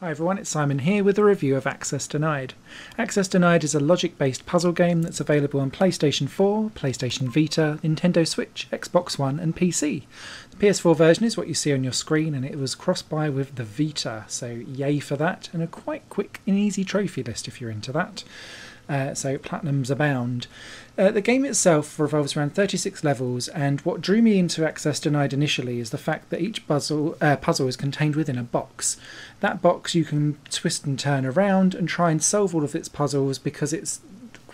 Hi everyone, it's Simon here with a review of Access Denied. Access Denied is a logic-based puzzle game that's available on PlayStation 4, PlayStation Vita, Nintendo Switch, Xbox One and PC. The PS4 version is what you see on your screen and it was crossed by with the Vita, so yay for that, and a quite quick and easy trophy list if you're into that. So platinums abound. The game itself revolves around 36 levels, and what drew me into Access Denied initially is the fact that each puzzle is contained within a box. That box you can twist and turn around and try and solve all of its puzzles, because it's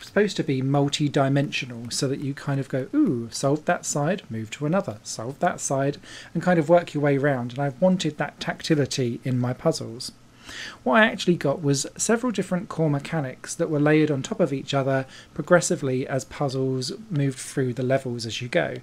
supposed to be multi-dimensional, so that you kind of go, ooh, solve that side, move to another, solve that side, and kind of work your way around, and I've wanted that tactility in my puzzles. What I actually got was several different core mechanics that were layered on top of each other progressively as puzzles moved through the levels as you go.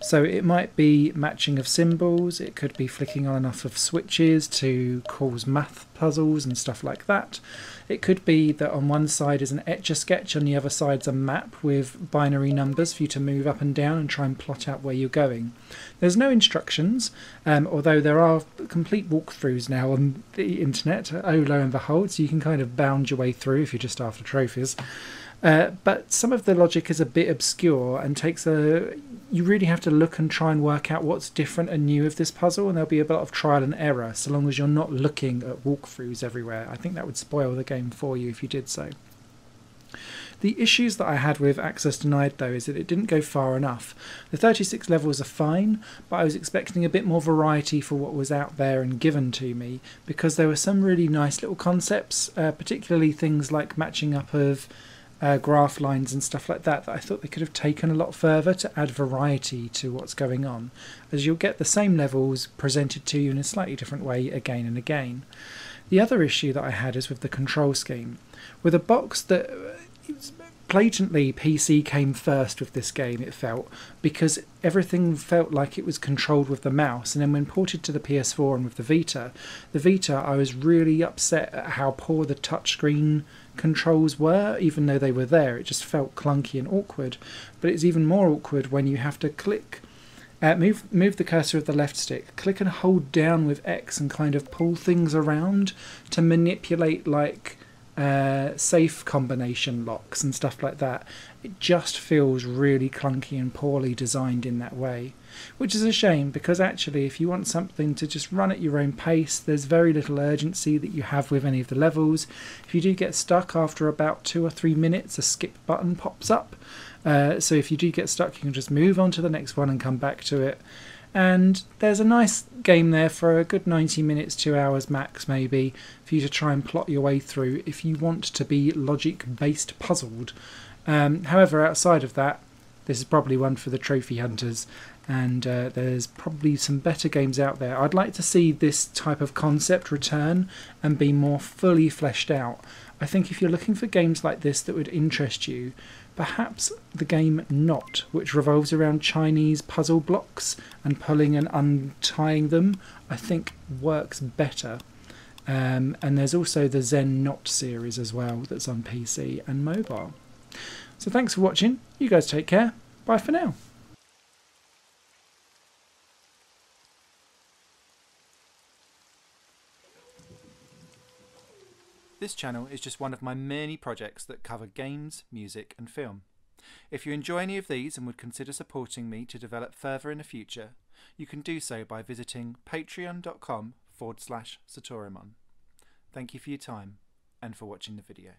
So it might be matching of symbols, it could be flicking on and off of switches to cause math puzzles and stuff like that. It could be that on one side is an etch-a-sketch, on the other side's a map with binary numbers for you to move up and down and try and plot out where you're going. There's no instructions, although there are complete walkthroughs now on the internet, oh lo and behold, so you can kind of bound your way through if you're just after trophies. But some of the logic is a bit obscure and takes you really have to look and try and work out what's different and new of this puzzle, and there'll be a lot of trial and error so long as you're not looking at walkthroughs everywhere. I think that would spoil the game for you if you did so. The issues that I had with Access Denied though is that it didn't go far enough. The 36 levels are fine, but I was expecting a bit more variety for what was out there and given to me, because there were some really nice little concepts, particularly things like matching up of graph lines and stuff like that I thought they could have taken a lot further to add variety to what's going on, as you'll get the same levels presented to you in a slightly different way again and again. The other issue that I had is with the control scheme. With a box that blatantly PC came first with this game, it felt, because everything felt like it was controlled with the mouse, and then when ported to the PS4 and with the Vita, I was really upset at how poor the touchscreen controls were. Even though they were there, it just felt clunky and awkward. But it's even more awkward when you have to click, move the cursor of the left stick, click and hold down with X and kind of pull things around to manipulate like safe combination locks and stuff like that. It just feels really clunky and poorly designed in that way, which is a shame, because actually if you want something to just run at your own pace, there's very little urgency that you have with any of the levels. If you do get stuck after about 2 or 3 minutes, a skip button pops up, so if you do get stuck you can just move on to the next one and come back to it. And there's a nice game there for a good 90 minutes, 2 hours max maybe, for you to try and plot your way through if you want to be logic-based puzzled. However, outside of that, this is probably one for the trophy hunters, and there's probably some better games out there. I'd like to see this type of concept return and be more fully fleshed out. I think if you're looking for games like this that would interest you, perhaps the game Knot, which revolves around Chinese puzzle blocks and pulling and untying them, I think works better. And there's also the Zen Knot series as well that's on PC and mobile. So thanks for watching. You guys take care. Bye for now. This channel is just one of my many projects that cover games, music and film. If you enjoy any of these and would consider supporting me to develop further in the future, you can do so by visiting patreon.com/Satorimon. Thank you for your time and for watching the video.